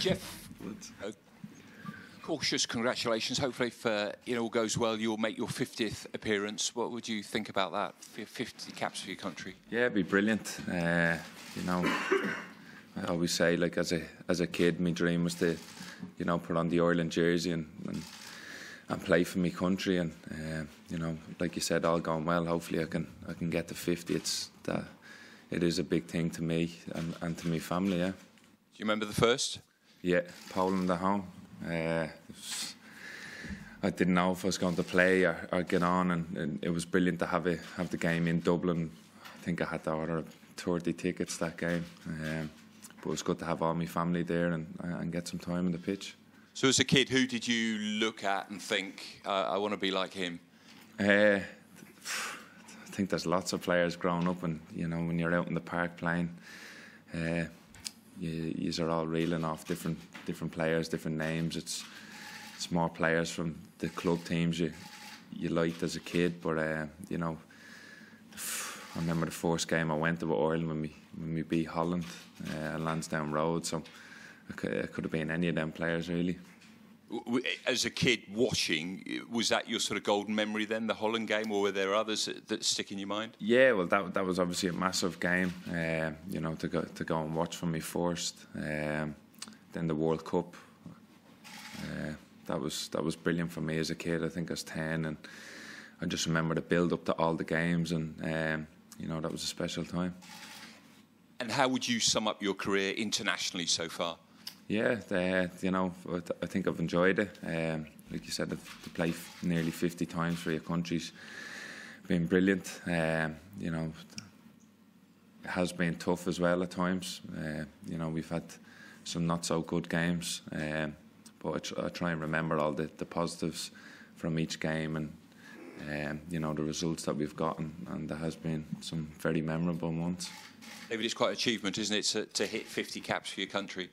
Geoff, cautious congratulations. Hopefully, if it all goes well, you'll make your 50th appearance. What would you think about that? 50 caps for your country? Yeah, it'd be brilliant. You know, I always say, like, as a kid, my dream was to, you know, put on the Ireland jersey and play for my country. And you know, like you said, all going well, hopefully I can get to 50. It is a big thing to me and to my family. Yeah. Do you remember the first? Yeah, Poland at home. I didn't know if I was going to play or get on, and it was brilliant to have the game in Dublin. I think I had to order 30 tickets that game, but it was good to have all my family there and get some time on the pitch. So as a kid, who did you look at and think, I want to be like him? I think there's lots of players growing up, and you know, when you're out in the park playing, you are all reeling off different players, different names. It's more players from the club teams you liked as a kid, but you know, I remember the first game I went to with Ireland when we beat Holland at Lansdowne Road. So it could have been any of them players really. As a kid watching, was that your sort of golden memory then, the Holland game, or were there others that stick in your mind? Yeah, well, that was obviously a massive game, you know, to go and watch for me first. Then the World Cup, that was brilliant for me as a kid. I think I was 10, and I just remember the build-up to all the games, and you know, that was a special time. And how would you sum up your career internationally so far? Yeah, you know, I think I've enjoyed it. Like you said, to play nearly 50 times for your country's been brilliant. You know, it has been tough as well at times. You know, we've had some not so good games, but I try and remember all the positives from each game and you know, the results that we've gotten, and there has been some very memorable ones. David, it's quite an achievement, isn't it, to hit 50 caps for your country?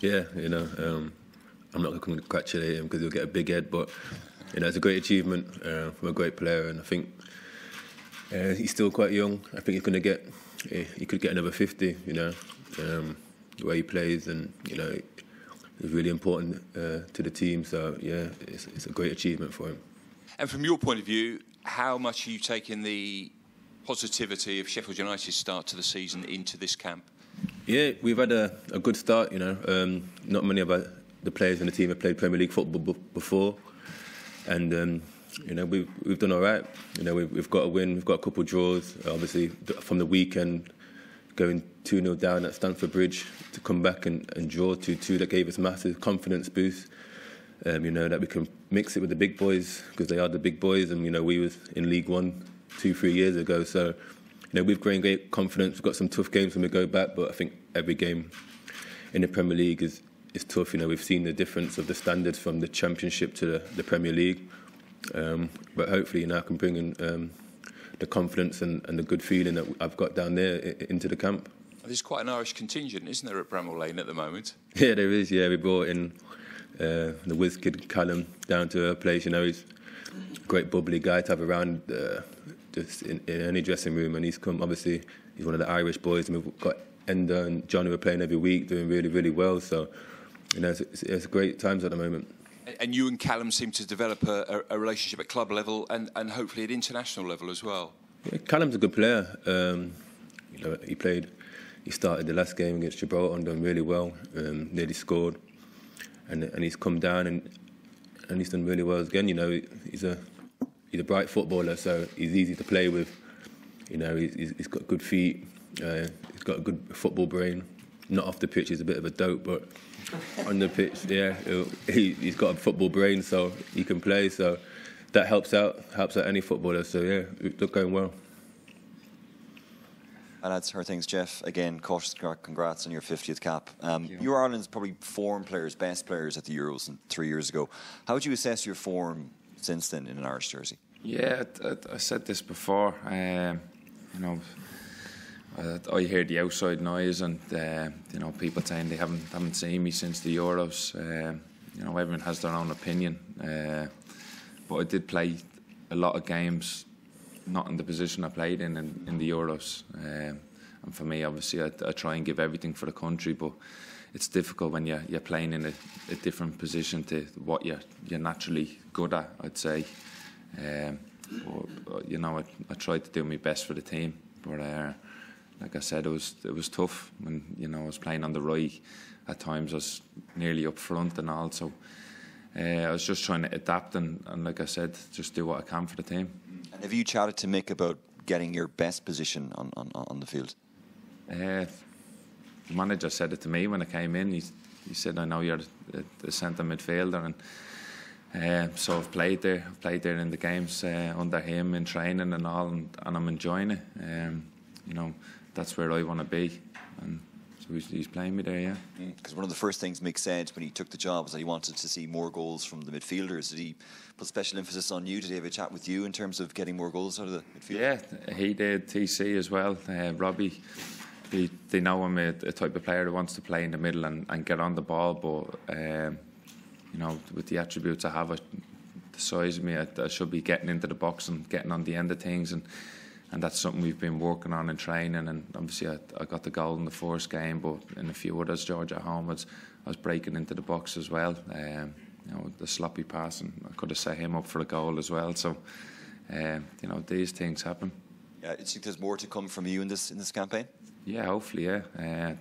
Yeah, you know, I'm not going to congratulate him because he'll get a big head, but you know, it's a great achievement from a great player, and I think he's still quite young. I think he's going to get, he could get another 50. You know, the way he plays, and you know, it's really important to the team. So yeah, it's a great achievement for him. And from your point of view, how much are you taking the positivity of Sheffield United's start to the season into this camp? Yeah, we've had a good start, you know. Not many of the players in the team have played Premier League football before, and you know, we've done all right. You know, we've got a win, we've got a couple of draws. Obviously, from the weekend, going 2-0 down at Stamford Bridge to come back and draw 2-2, that gave us massive confidence boost. You know, that we can mix it with the big boys, because they are the big boys, and you know, we was in League One 2-3 years ago, so. You know, we've gained great confidence. We've got some tough games when we go back, but I think every game in the Premier League is tough. You know, we've seen the difference of the standards from the Championship to the Premier League. But hopefully, you know, I can bring in the confidence and the good feeling that I've got down there into the camp. There's quite an Irish contingent, isn't there, at Bramall Lane at the moment? Yeah, there is. Yeah, we brought in the whiz kid Callum down to her place. You know, he's a great bubbly guy to have around. Just in any dressing room, and he's come, obviously, he's one of the Irish boys, and we've got Ender and John who are playing every week, doing really, really well, so, you know, it's great times at the moment. And you and Callum seem to develop a relationship at club level and hopefully at international level as well. Yeah, Callum's a good player. You know, he started the last game against Gibraltar and done really well, nearly scored, and he's come down and he's done really well again. You know, he's a bright footballer, so he's easy to play with. You know, he's got good feet. He's got a good football brain. Not off the pitch, he's a bit of a dope, but on the pitch, yeah, he's got a football brain, so he can play. So that helps out any footballer. So yeah, it's going well. And that's her things, Geoff. Again, cautious congrats on your 50th cap. You were Ireland's probably form players, best players at the Euros 3 years ago. How would you assess your form since then in an Irish jersey? Yeah, I said this before. You know, I hear the outside noise, and you know, people saying they haven't seen me since the Euros. You know, everyone has their own opinion. But I did play a lot of games, not in the position I played in the Euros, And for me, obviously, I try and give everything for the country, but it's difficult when you're playing in a different position to what you're naturally good at, I'd say. I tried to do my best for the team, but like I said, it was tough. When I was playing on the right, at times I was nearly up front and all, so I was just trying to adapt and like I said, just do what I can for the team. And have you chatted to Mick about getting your best position on the field? The manager said it to me when I came in. He said, I know you're a centre midfielder, and so I've played there in the games under him in training and all, and I'm enjoying it. That's where I want to be, and so he's playing me there, yeah. Because one of the first things Mick said when he took the job was that he wanted to see more goals from the midfielders. Did he put special emphasis on you? Did he have a chat with you in terms of getting more goals out of the midfield? Yeah, he did. TC as well, Robbie. They know I'm a type of player that wants to play in the middle and get on the ball, but with the attributes I have, the size of me, I should be getting into the box and getting on the end of things, and that's something we've been working on in training. And obviously I got the goal in the first game, but in a few others, George at home, I was breaking into the box as well. The sloppy pass, and I could have set him up for a goal as well. So these things happen. Do you think there's more to come from you in this campaign? Yeah, hopefully, yeah.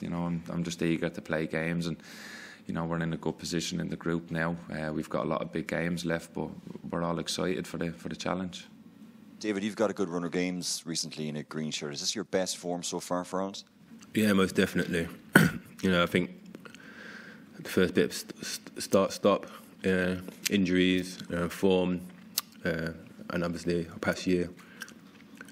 I'm just eager to play games, and we're in a good position in the group now. We've got a lot of big games left, but we're all excited for the challenge. David, you've got a good run of games recently in a green shirt. Is this your best form so far for Ireland? Yeah, most definitely. I think the first bit of start-stop, injuries, form, and obviously our past year.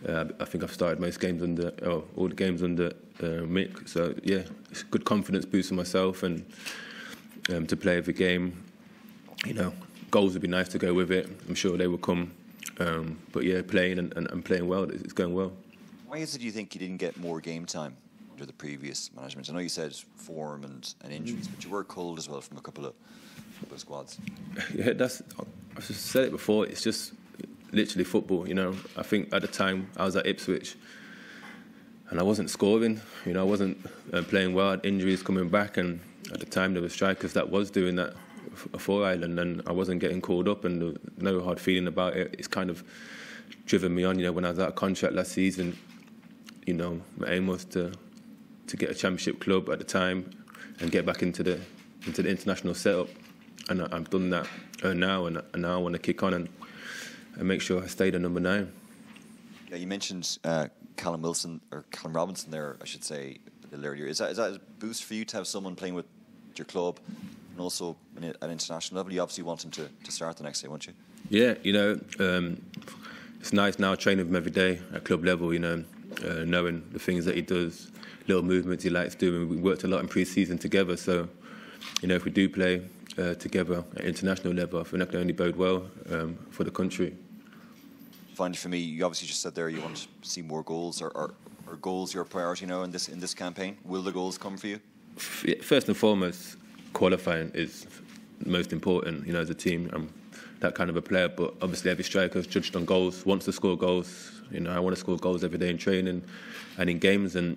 I think I've started most games all the games under Mick. So yeah, it's a good confidence boost for myself, and to play every game. Goals would be nice to go with it. I'm sure they will come. But yeah, playing and playing well, it's going well. Why is it you think you didn't get more game time under the previous management? I know you said form and injuries, but you were cold as well from a couple of squads. Yeah, I've just said it before. It's just. Literally football, I think at the time I was at Ipswich and I wasn't scoring, I wasn't playing well. I had injuries coming back, and at the time there were strikers that was doing that for Ireland, and I wasn't getting called up, and there was no hard feeling about it. It's kind of driven me on. When I was out of contract last season, my aim was to get a championship club at the time and get back into the international setup, and I've done that now, and now I want to kick on and make sure I stayed at number 9. Yeah, you mentioned Callum Robinson there, I should say, a little earlier. Is that a boost for you to have someone playing with your club, and also at an international level? You obviously want him to start the next day, won't you? Yeah, it's nice now training with him every day at club level. Knowing the things that he does, little movements he likes doing. We worked a lot in pre-season together, so if we do play together at international level, I think that can only bode well for the country. Finally, for me, you obviously just said there you want to see more goals. Are goals your priority now in this campaign? Will the goals come for you? First and foremost, qualifying is most important. As a team, I'm that kind of a player. But obviously, every striker is judged on goals. Wants to score goals. I want to score goals every day in training and in games. And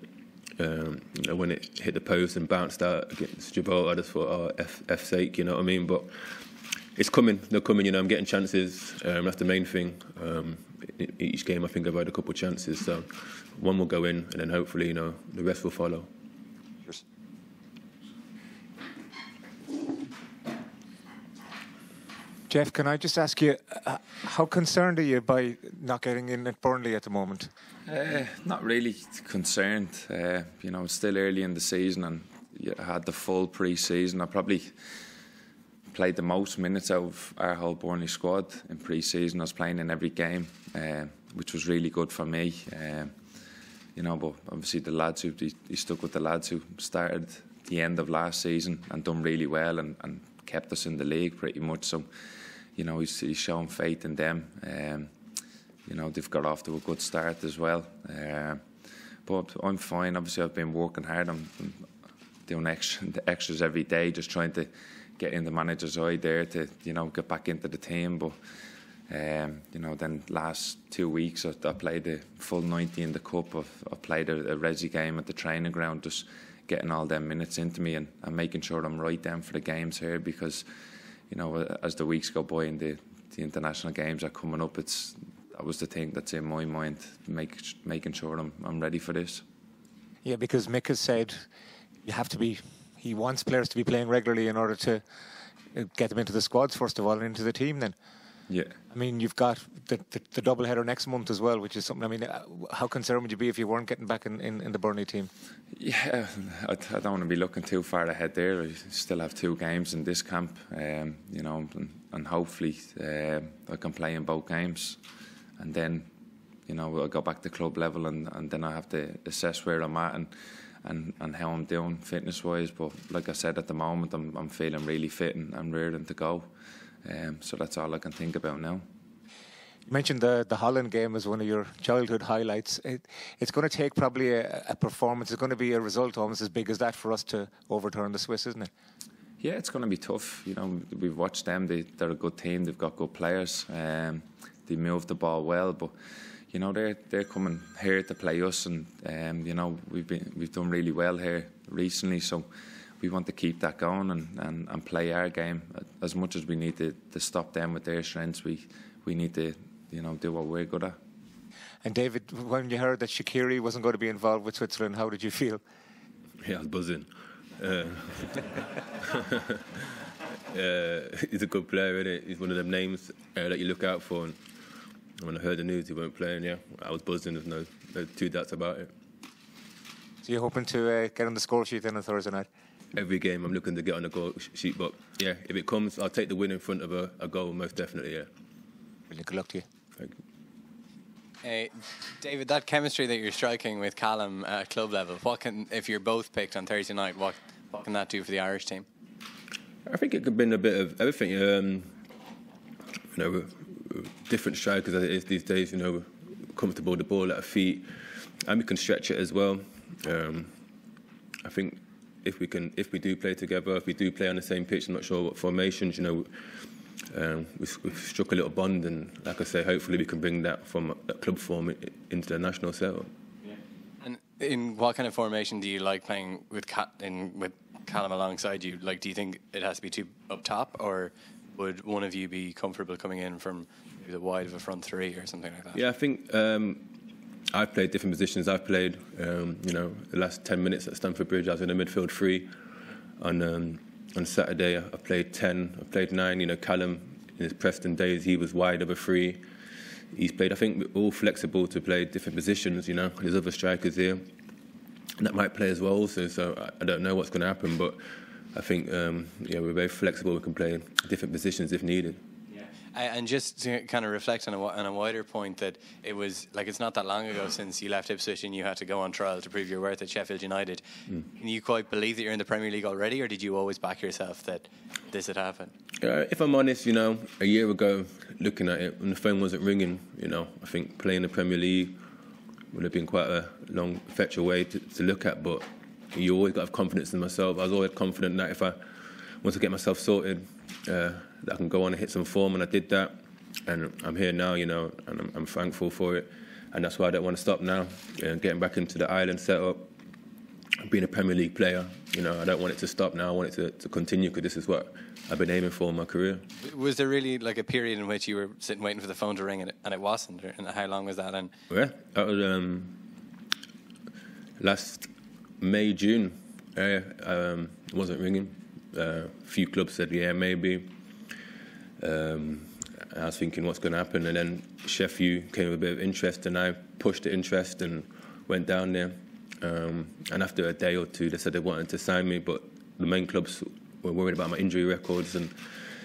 when it hit the post and bounced out against Gibraltar, I just thought, F's sake, you know what I mean? But it's coming. They're coming. I'm getting chances. That's the main thing. Each game, I think I've had a couple of chances. So one will go in, and then hopefully, the rest will follow. Cheers. Jeff, can I just ask you, how concerned are you by not getting in at Burnley at the moment? Not really concerned. It's still early in the season, and I had the full pre-season. I probably played the most minutes out of our whole Burnley squad in pre-season. I was playing in every game, which was really good for me. But obviously the lads who he stuck with, the lads who started the end of last season and done really well and kept us in the league pretty much. So, he's shown faith in them. They've got off to a good start as well. But I'm fine. Obviously, I've been working hard. I'm doing the extras every day, just trying to get in the manager's eye there to, get back into the team. But Then last 2 weeks I played the full 90 in the cup. I played a resi game at the training ground, just getting all them minutes into me and making sure I'm right then for the games here, because as the weeks go by and the international games are coming up, that was the thing that's in my mind, making sure I'm ready for this. Yeah, because Mick has said he wants players to be playing regularly in order to get them into the squads first of all and into the team then. Yeah. I mean, you've got the double header next month as well, which is something. I mean, how concerned would you be if you weren't getting back in the Burnley team? Yeah, I don't want to be looking too far ahead there. I still have 2 games in this camp, and hopefully I can play in both games. And then, I'll go back to club level and then I have to assess where I'm at and how I'm doing fitness-wise. But like I said, at the moment, I'm feeling really fit and rearing to go. So that's all I can think about now. You mentioned the Holland game as one of your childhood highlights. It's going to take probably a performance. It's going to be a result almost as big as that for us to overturn the Swiss, isn't it? Yeah, it's going to be tough. We've watched them. They're a good team. They've got good players. They move the ball well, but they're coming here to play us, and we've done really well here recently. So we want to keep that going and play our game as much as we need to stop them with their strengths. We need to do what we're good at. And David, when you heard that Shaqiri wasn't going to be involved with Switzerland, how did you feel? Yeah, I was buzzing. He's a good player, isn't he? He's one of them names that you look out for. And when I heard the news, he weren't playing. Yeah, I was buzzing. There's no two doubts about it. So you're hoping to get on the score sheet then on Thursday night? Every game I'm looking to get on the goal sheet, but yeah, if it comes, I'll take the win in front of a goal, most definitely, yeah. Really good luck to you. Thank you. David, that chemistry that you're striking with Callum at club level, if you're both picked on Thursday night, what can that do for the Irish team? I think it could bring a bit of everything. We're different strikers as it is these days, we're comfortable with the ball at our feet, and we can stretch it as well. I think if we do play together, if we do play on the same pitch, I'm not sure what formations, we've struck a little bond, and like I say, hopefully we can bring that from that club form into the national setup. Yeah. And in what kind of formation do you like playing with Callum alongside you? Like, do you think it has to be two up top, or would one of you be comfortable coming in from maybe the wide of a front three or something like that? Yeah, I think I've played different positions. I've played, the last 10 minutes at Stamford Bridge, I was in the midfield 3. On Saturday, I played 10. I played 9. Callum, in his Preston days, he was wide of a 3. He's played, I think, we're all flexible to play different positions, There's other strikers here. And that might play as well also, so I don't know what's going to happen, but I think, we're very flexible. We can play different positions if needed. And just to kind of reflect on a wider point, that it was like it's not that long ago since you left Ipswich and you had to go on trial to prove your worth at Sheffield United. Can you quite believe that you're in the Premier League already, or did you always back yourself that this had happened? If I'm honest, a year ago, looking at it, when the phone wasn't ringing, I think playing the Premier League would have been quite a long, fetching way to look at, but you always got to have confidence in myself. I was always confident that once I get myself sorted, that I can go on and hit some form, and I did that, and I'm here now, and I'm thankful for it, and that's why I don't want to stop now. Getting back into the Ireland setup, being a Premier League player, I don't want it to stop now. I want it to continue, because this is what I've been aiming for in my career. Was there really like a period in which you were sitting waiting for the phone to ring and it wasn't? And how long was that? And yeah, that was last May, June. It wasn't ringing. A few clubs said, yeah, maybe. I was thinking, what's going to happen? And then Sheffield came with a bit of interest, and I pushed the interest and went down there. And after a day or two, they said they wanted to sign me, but the main clubs were worried about my injury records and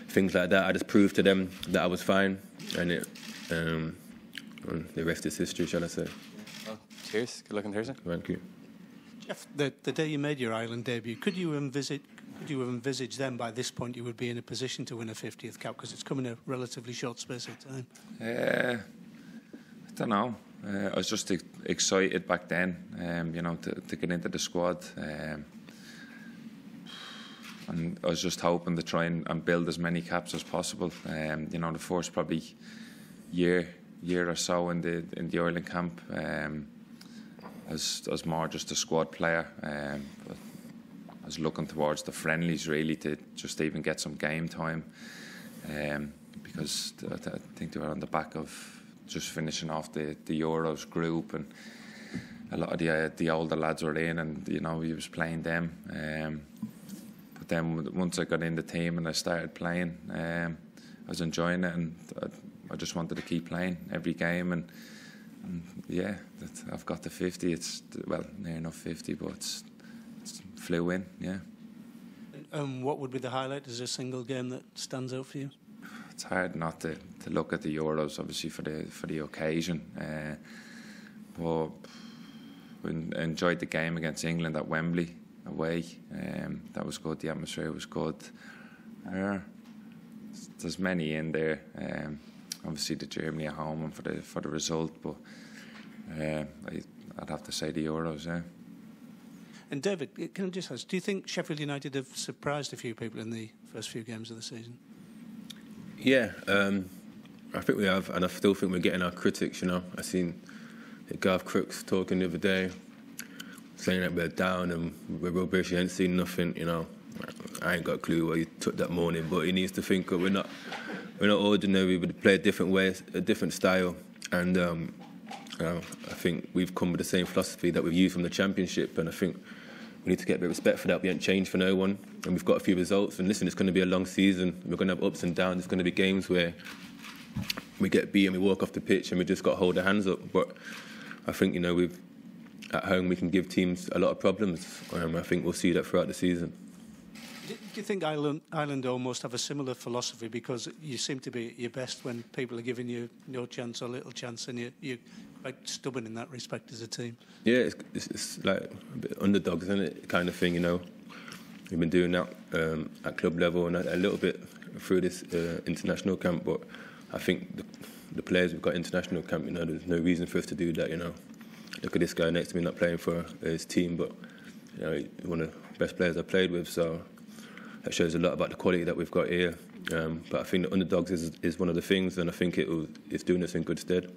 things like that. I just proved to them that I was fine, and the rest is history, shall I say. Well, cheers. Good luck on Thursday. Thank you. Jeff, the day you made your Ireland debut, could you envisage then by this point you would be in a position to win a 50th cap, because it's come in a relatively short space of time? I don't know. I was just excited back then, to get into the squad. And I was just hoping to try and build as many caps as possible. The first probably year or so in the Ireland camp as more just a squad player. But I was looking towards the friendlies really to just even get some game time, because I think they were on the back of just finishing off the Euros group, and a lot of the older lads were in, and you know, he was playing them. But then once I got in the team and I started playing, I was enjoying it, and I just wanted to keep playing every game. And yeah, I've got the 50. It's, well, near enough 50, but it's flew in, yeah. And what would be the highlight? Is there a single game that stands out for you? It's hard not to look at the Euros, obviously, for the occasion. But I enjoyed the game against England at Wembley away. That was good. The atmosphere was good. There's many in there. Obviously, the Germany at home and for the result, but I'd have to say the Euros. Yeah. And David, can I just ask, do you think Sheffield United have surprised a few people in the first few games of the season? Yeah, I think we have, and I still think we're getting our critics. You know, I seen Garth Crooks talking the other day, saying that we're down and we're rubbish. You ain't seen nothing. You know, I ain't got a clue what he took that morning, but he needs to think that we're not ordinary. We play a different way, a different style, and I think we've come with the same philosophy that we've used from the Championship, and I think we need to get a bit of respect for that. We ain't changed for no one, and we've got a few results. And listen, it's going to be a long season. We're going to have ups and downs. There's going to be games where we get beat and we walk off the pitch, and we just got to hold our hands up. But I think, you know, we've at home we can give teams a lot of problems. I think we'll see that throughout the season. Do you think Ireland almost have a similar philosophy, because you seem to be at your best when people are giving you no chance or little chance, and you're quite stubborn in that respect as a team? Yeah, it's like a bit underdogs, isn't it, kind of thing, you know. We've been doing that at club level and a little bit through this international camp, but I think the players we've got international camp, you know, there's no reason for us to do that, you know. Look at this guy next to me not playing for his team, but, you know, he's one of the best players I played with, so that shows a lot about the quality that we've got here. But I think the underdogs is one of the things, and I think it's doing us in good stead.